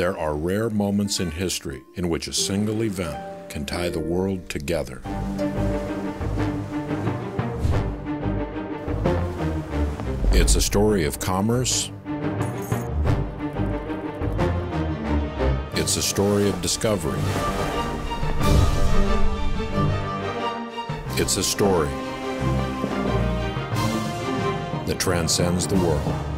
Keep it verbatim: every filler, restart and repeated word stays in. There are rare moments in history in which a single event can tie the world together. It's a story of commerce. It's a story of discovery. It's a story that transcends the world.